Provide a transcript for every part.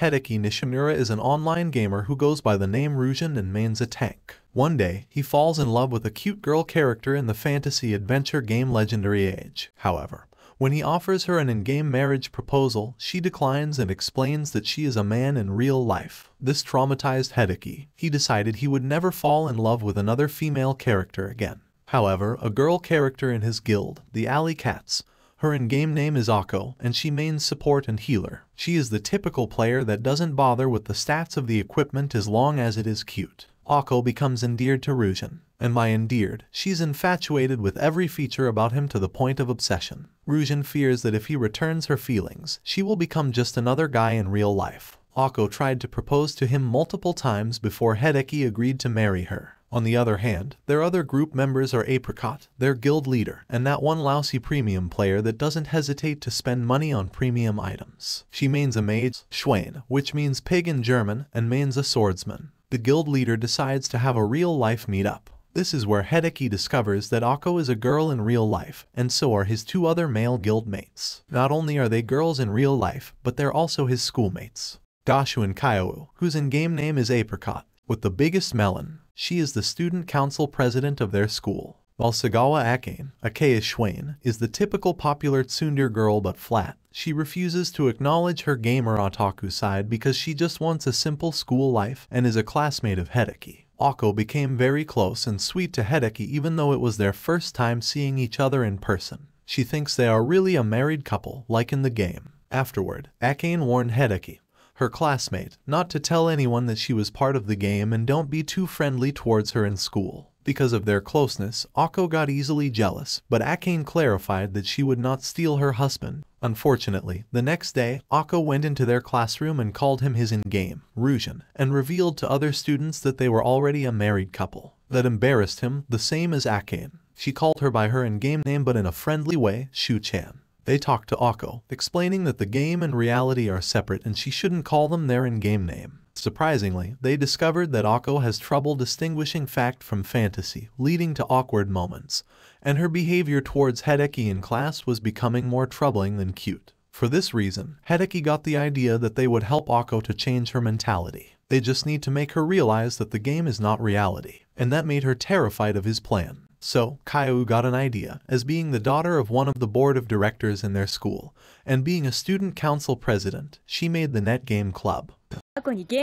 Hideki Nishimura is an online gamer who goes by the name Rusian and mains a tank. One day, he falls in love with a cute girl character in the fantasy adventure game Legendary Age. However, when he offers her an in-game marriage proposal, she declines and explains that she is a man in real life. This traumatized Hideki. He decided he would never fall in love with another female character again. However, a girl character in his guild, the Alley Cats, her in-game name is Ako, and she mains support and healer. She is the typical player that doesn't bother with the stats of the equipment as long as it is cute. Ako becomes endeared to Rusian, and by endeared, she's infatuated with every feature about him to the point of obsession. Rusian fears that if he returns her feelings, she will become just another guy in real life. Ako tried to propose to him multiple times before Hideki agreed to marry her. On the other hand, their other group members are Apricot, their guild leader, and that one lousy premium player that doesn't hesitate to spend money on premium items. She mains a mage, Schwein, which means pig in German, and mains a swordsman. The guild leader decides to have a real-life meetup. This is where Hideki discovers that Ako is a girl in real life, and so are his two other male guild mates. Not only are they girls in real life, but they're also his schoolmates. Dashu and Kaio, whose in-game name is Apricot, with the biggest melon. She is the student council president of their school, while Sagawa Akane, Akeya Schwein, is the typical popular tsundere girl but flat. She refuses to acknowledge her gamer otaku side because she just wants a simple school life and is a classmate of Hideki. Ako became very close and sweet to Hideki even though it was their first time seeing each other in person. She thinks they are really a married couple, like in the game. Afterward, Akane warned Hideki, her classmate, not to tell anyone that she was part of the game and don't be too friendly towards her in school. Because of their closeness, Ako got easily jealous, but Akane clarified that she would not steal her husband. Unfortunately, the next day, Ako went into their classroom and called him his in-game, Rusian, and revealed to other students that they were already a married couple. That embarrassed him, the same as Akane. She called her by her in-game name but in a friendly way, Shu-chan. They talked to Ako, explaining that the game and reality are separate and she shouldn't call them their in-game name. Surprisingly, they discovered that Ako has trouble distinguishing fact from fantasy, leading to awkward moments, and her behavior towards Hideki in class was becoming more troubling than cute. For this reason, Hideki got the idea that they would help Ako to change her mentality. They just need to make her realize that the game is not reality, and that made her terrified of his plan. So, Kaio got an idea, as being the daughter of one of the board of directors in their school, and being a student council president, she made the net game club. Kaio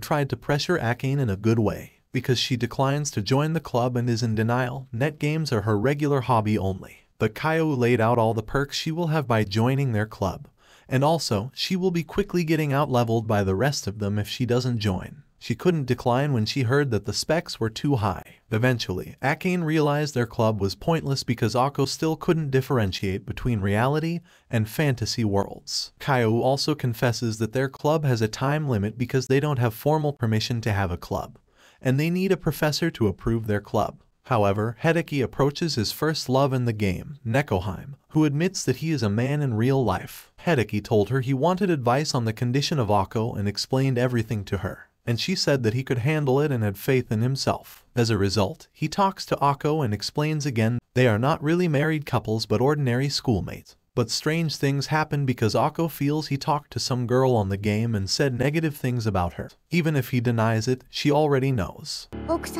tried to pressure Akane in a good way, because she declines to join the club and is in denial. Net games are her regular hobby only. But Kaio laid out all the perks she will have by joining their club. And also, she will be quickly getting out-leveled by the rest of them if she doesn't join. She couldn't decline when she heard that the specs were too high. Eventually, Akane realized their club was pointless because Ako still couldn't differentiate between reality and fantasy worlds. Kaio also confesses that their club has a time limit because they don't have formal permission to have a club, and they need a professor to approve their club. However, Hideki approaches his first love in the game, Nekoheim, who admits that he is a man in real life. Hideki told her he wanted advice on the condition of Ako and explained everything to her, and she said that he could handle it and had faith in himself. As a result, he talks to Ako and explains again they are not really married couples but ordinary schoolmates. But strange things happen because Ako feels he talked to some girl on the game and said negative things about her. Even if he denies it, she already knows. And that's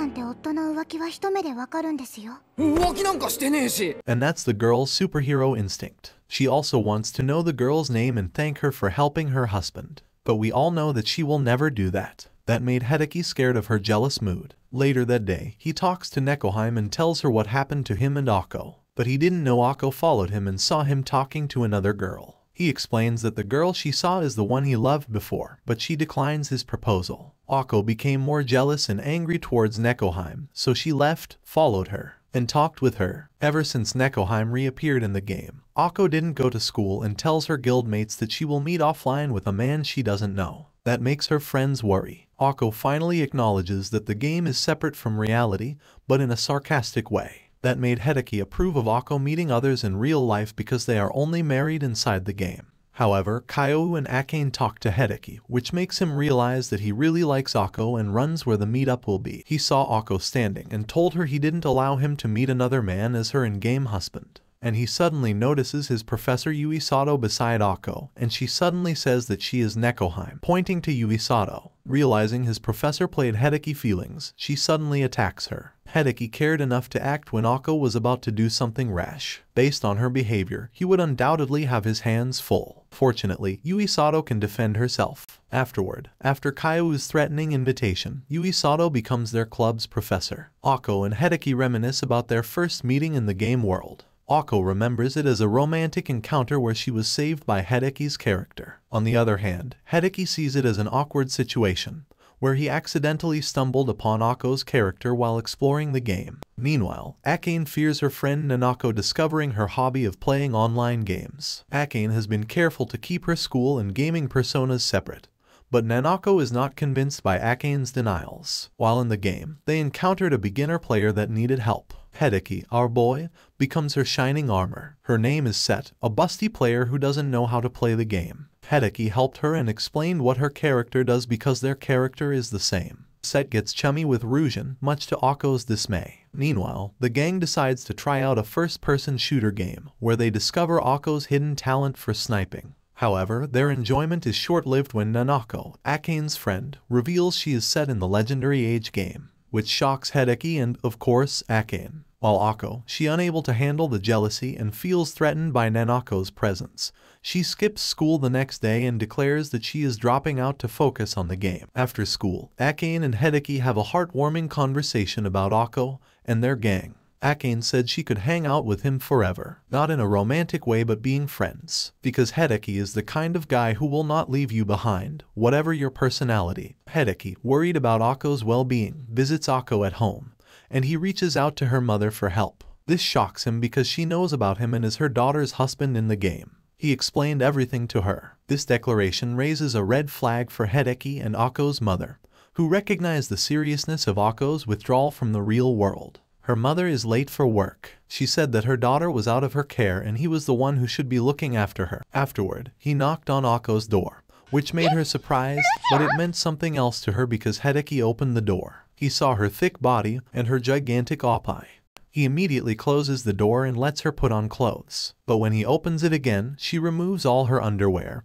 the girl's superhero instinct. She also wants to know the girl's name and thank her for helping her husband. But we all know that she will never do that. That made Hideki scared of her jealous mood. Later that day, he talks to Nekoheim and tells her what happened to him and Ako. But he didn't know Ako followed him and saw him talking to another girl. He explains that the girl she saw is the one he loved before, but she declines his proposal. Ako became more jealous and angry towards Nekoheim, so she left, followed her, and talked with her. Ever since Nekoheim reappeared in the game, Ako didn't go to school and tells her guildmates that she will meet offline with a man she doesn't know. That makes her friends worry. Ako finally acknowledges that the game is separate from reality, but in a sarcastic way. That made Hideki approve of Ako meeting others in real life because they are only married inside the game. However, Kaio and Akane talk to Hideki, which makes him realize that he really likes Ako and runs where the meetup will be. He saw Ako standing and told her he didn't allow him to meet another man as her in-game husband. And he suddenly notices his professor Yui Sato beside Ako, and she suddenly says that she is Nekoheim, pointing to Yui Sato. Realizing his professor played Hideki feelings, she suddenly attacks her. Hideki cared enough to act when Ako was about to do something rash. Based on her behavior, he would undoubtedly have his hands full. Fortunately, Yui Sato can defend herself. Afterward, after Kaio's threatening invitation, Yui Sato becomes their club's professor. Ako and Hideki reminisce about their first meeting in the game world. Ako remembers it as a romantic encounter where she was saved by Hideki's character. On the other hand, Hideki sees it as an awkward situation, where he accidentally stumbled upon Ako's character while exploring the game. Meanwhile, Akane fears her friend Nanako discovering her hobby of playing online games. Akane has been careful to keep her school and gaming personas separate, but Nanako is not convinced by Akane's denials. While in the game, they encountered a beginner player that needed help. Hideki, our boy, becomes her shining armor. Her name is Set, a busty player who doesn't know how to play the game. Hideki helped her and explained what her character does because their character is the same. Set gets chummy with Rusian, much to Ako's dismay. Meanwhile, the gang decides to try out a first-person shooter game, where they discover Ako's hidden talent for sniping. However, their enjoyment is short-lived when Nanako, Akane's friend, reveals she is Set in the Legendary Age game, which shocks Hideki and, of course, Akane. While Ako, she unable to handle the jealousy and feels threatened by Nanako's presence. She skips school the next day and declares that she is dropping out to focus on the game. After school, Akane and Hideki have a heartwarming conversation about Ako and their gang. Akane said she could hang out with him forever, not in a romantic way but being friends, because Hideki is the kind of guy who will not leave you behind, whatever your personality. Hideki, worried about Ako's well-being, visits Ako at home, and he reaches out to her mother for help. This shocks him because she knows about him and is her daughter's husband in the game. He explained everything to her. This declaration raises a red flag for Hideki and Ako's mother, who recognize the seriousness of Ako's withdrawal from the real world. Her mother is late for work. She said that her daughter was out of her care and he was the one who should be looking after her. Afterward, he knocked on Ako's door, which made her surprised, but it meant something else to her because Hideki opened the door. He saw her thick body and her gigantic oppai. He immediately closes the door and lets her put on clothes. But when he opens it again, she removes all her underwear.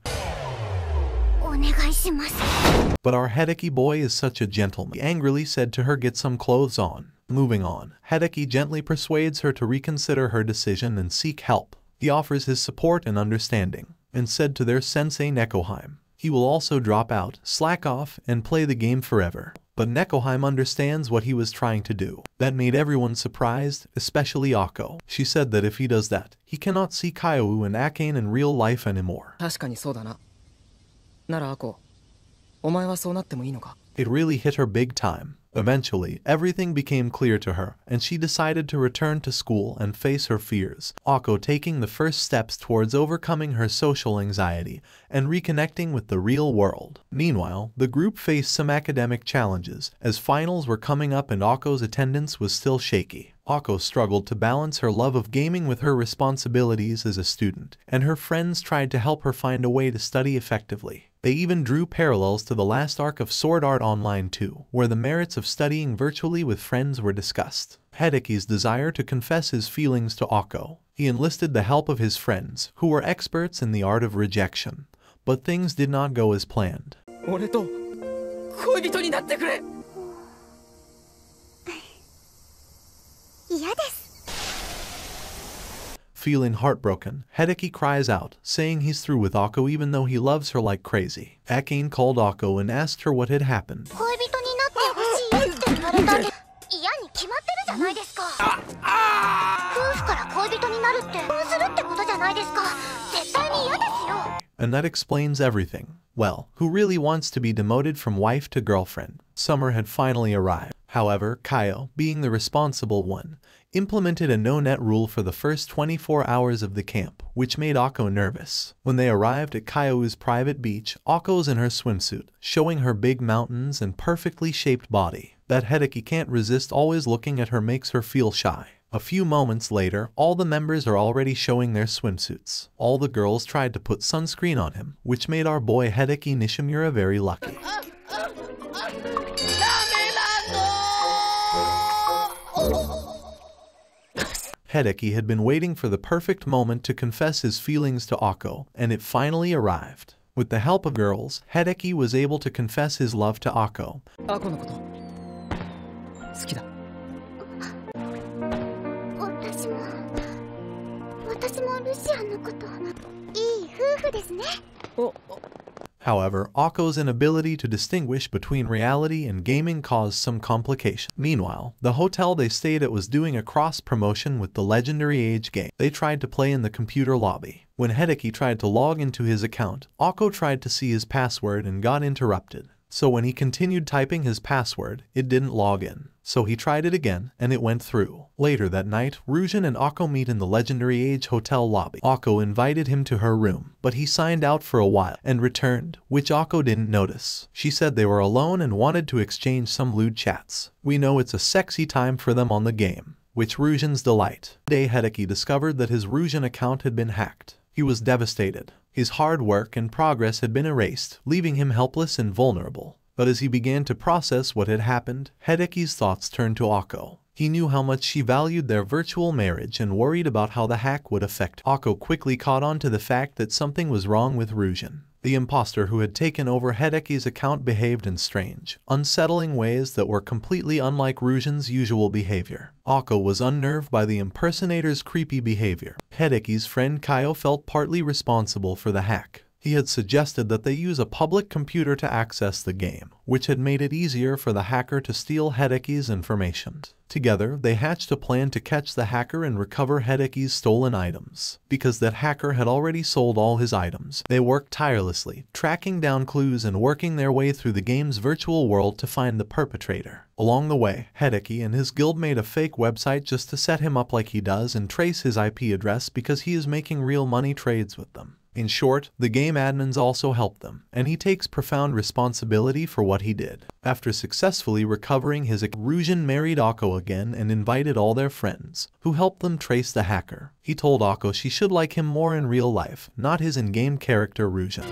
But our Hideki boy is such a gentleman. He angrily said to her, "Get some clothes on." Moving on, Hideki gently persuades her to reconsider her decision and seek help. He offers his support and understanding, and said to their sensei Nekoheim, he will also drop out, slack off, and play the game forever. But Nekoheim understands what he was trying to do. That made everyone surprised, especially Ako. She said that if he does that, he cannot see Kaio and Akane in real life anymore. It really hit her big time. Eventually, everything became clear to her, and she decided to return to school and face her fears, Ako taking the first steps towards overcoming her social anxiety and reconnecting with the real world. Meanwhile, the group faced some academic challenges, as finals were coming up and Ako's attendance was still shaky. Ako struggled to balance her love of gaming with her responsibilities as a student, and her friends tried to help her find a way to study effectively. They even drew parallels to the last arc of Sword Art Online 2, where the merits of studying virtually with friends were discussed. Hideki's desire to confess his feelings to Ako. He enlisted the help of his friends, who were experts in the art of rejection. But things did not go as planned. Feeling heartbroken, Hideki cries out, saying he's through with Ako even though he loves her like crazy. Akane called Ako and asked her what had happened. And that explains everything. Well, who really wants to be demoted from wife to girlfriend? Summer had finally arrived. However, Kaio, being the responsible one, implemented a no-net rule for the first 24 hours of the camp, which made Ako nervous. When they arrived at Kaio's private beach, Ako's in her swimsuit, showing her big mountains and perfectly shaped body. That Hideki can't resist always looking at her makes her feel shy. A few moments later, all the members are already showing their swimsuits. All the girls tried to put sunscreen on him, which made our boy Hideki Nishimura very lucky. Hideki had been waiting for the perfect moment to confess his feelings to Ako, and it finally arrived. With the help of girls, Hideki was able to confess his love to Ako. However, Ako's inability to distinguish between reality and gaming caused some complications. Meanwhile, the hotel they stayed at was doing a cross-promotion with the Legendary Age game. They tried to play in the computer lobby. When Hideki tried to log into his account, Ako tried to see his password and got interrupted. So when he continued typing his password, it didn't log in. So he tried it again, and it went through. Later that night, Rusian and Ako meet in the Legendary Age hotel lobby. Ako invited him to her room, but he signed out for a while and returned, which Ako didn't notice. She said they were alone and wanted to exchange some lewd chats. We know it's a sexy time for them on the game, which Rusian's delight. One day Hideki discovered that his Rusian account had been hacked. He was devastated. His hard work and progress had been erased, leaving him helpless and vulnerable. But as he began to process what had happened, Hideki's thoughts turned to Ako. He knew how much she valued their virtual marriage and worried about how the hack would affect her. Ako quickly caught on to the fact that something was wrong with Rusian. The imposter who had taken over Hideki's account behaved in strange, unsettling ways that were completely unlike Rusian's usual behavior. Ako was unnerved by the impersonator's creepy behavior. Hideki's friend Kaio felt partly responsible for the hack. He had suggested that they use a public computer to access the game, which had made it easier for the hacker to steal Hideki's information. Together, they hatched a plan to catch the hacker and recover Hideki's stolen items. Because that hacker had already sold all his items, they worked tirelessly, tracking down clues and working their way through the game's virtual world to find the perpetrator. Along the way, Hideki and his guild made a fake website just to set him up like he does and trace his IP address because he is making real money trades with them. In short, the game admins also helped them, and he takes profound responsibility for what he did. After successfully recovering his account, Rusian married Ako again and invited all their friends, who helped them trace the hacker. He told Ako she should like him more in real life, not his in-game character Rusian.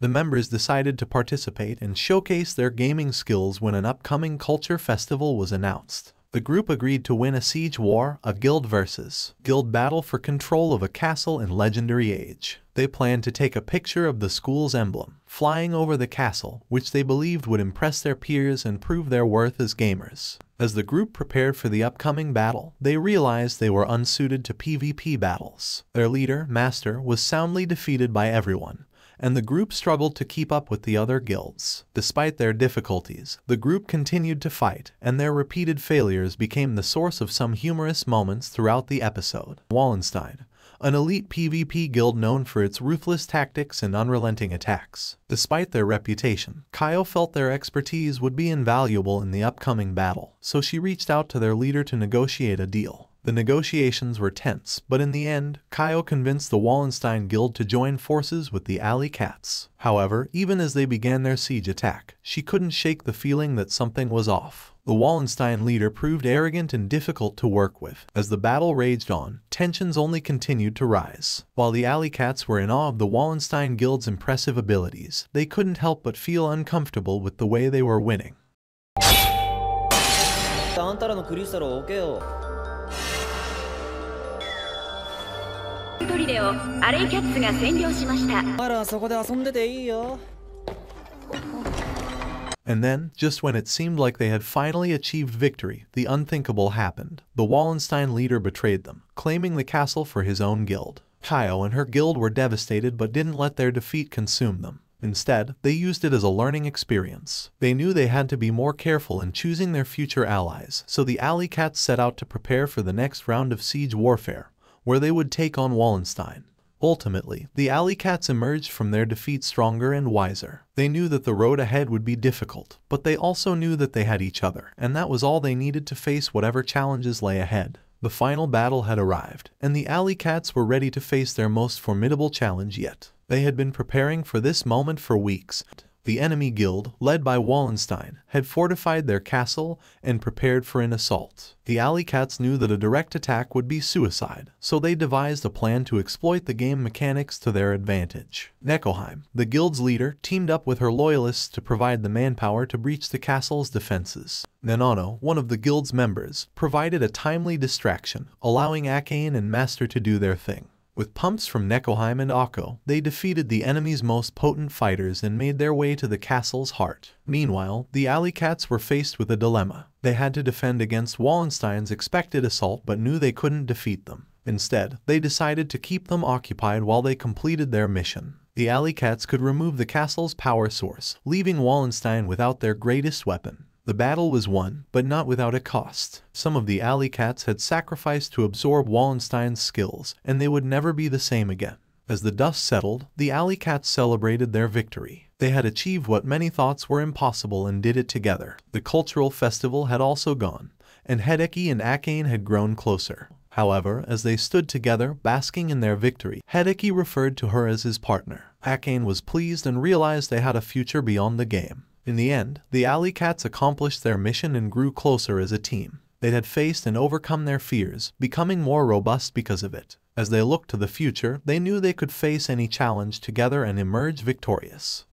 The members decided to participate and showcase their gaming skills when an upcoming culture festival was announced. The group agreed to win a siege war, a guild versus guild battle for control of a castle in Legendary Age. They planned to take a picture of the school's emblem, flying over the castle, which they believed would impress their peers and prove their worth as gamers. As the group prepared for the upcoming battle, they realized they were unsuited to PvP battles. Their leader, Master, was soundly defeated by everyone, and the group struggled to keep up with the other guilds. Despite their difficulties, the group continued to fight, and their repeated failures became the source of some humorous moments throughout the episode. Wallenstein, an elite PvP guild known for its ruthless tactics and unrelenting attacks. Despite their reputation, Kaio felt their expertise would be invaluable in the upcoming battle, so she reached out to their leader to negotiate a deal. The negotiations were tense, but in the end, Kaio convinced the Wallenstein Guild to join forces with the Alley Cats. However, even as they began their siege attack, she couldn't shake the feeling that something was off. The Wallenstein leader proved arrogant and difficult to work with. As the battle raged on, tensions only continued to rise. While the Alley Cats were in awe of the Wallenstein Guild's impressive abilities, they couldn't help but feel uncomfortable with the way they were winning. And then, just when it seemed like they had finally achieved victory, the unthinkable happened. The Wallenstein leader betrayed them, claiming the castle for his own guild. Kaio and her guild were devastated but didn't let their defeat consume them. Instead, they used it as a learning experience. They knew they had to be more careful in choosing their future allies, so the Alley Cats set out to prepare for the next round of siege warfare, where they would take on Wallenstein. Ultimately, the Alley Cats emerged from their defeat stronger and wiser. They knew that the road ahead would be difficult, but they also knew that they had each other, and that was all they needed to face whatever challenges lay ahead. The final battle had arrived, and the Alley Cats were ready to face their most formidable challenge yet. They had been preparing for this moment for weeks. The enemy guild, led by Wallenstein, had fortified their castle and prepared for an assault. The Alley Cats knew that a direct attack would be suicide, so they devised a plan to exploit the game mechanics to their advantage. Nekoheim, the guild's leader, teamed up with her loyalists to provide the manpower to breach the castle's defenses. Nanako, one of the guild's members, provided a timely distraction, allowing Akane and Master to do their thing. With pumps from Nekoheim and Ako, they defeated the enemy's most potent fighters and made their way to the castle's heart. Meanwhile, the Alley Cats were faced with a dilemma. They had to defend against Wallenstein's expected assault but knew they couldn't defeat them. Instead, they decided to keep them occupied while they completed their mission. The Alley Cats could remove the castle's power source, leaving Wallenstein without their greatest weapon. The battle was won, but not without a cost. Some of the Alley Cats had sacrificed to absorb Wallenstein's skills, and they would never be the same again. As the dust settled, the Alley Cats celebrated their victory. They had achieved what many thought were impossible and did it together. The cultural festival had also gone, and Hideki and Akane had grown closer. However, as they stood together, basking in their victory, Hideki referred to her as his partner. Akane was pleased and realized they had a future beyond the game. In the end, the Alley Cats accomplished their mission and grew closer as a team. They had faced and overcome their fears, becoming more robust because of it. As they looked to the future, they knew they could face any challenge together and emerge victorious.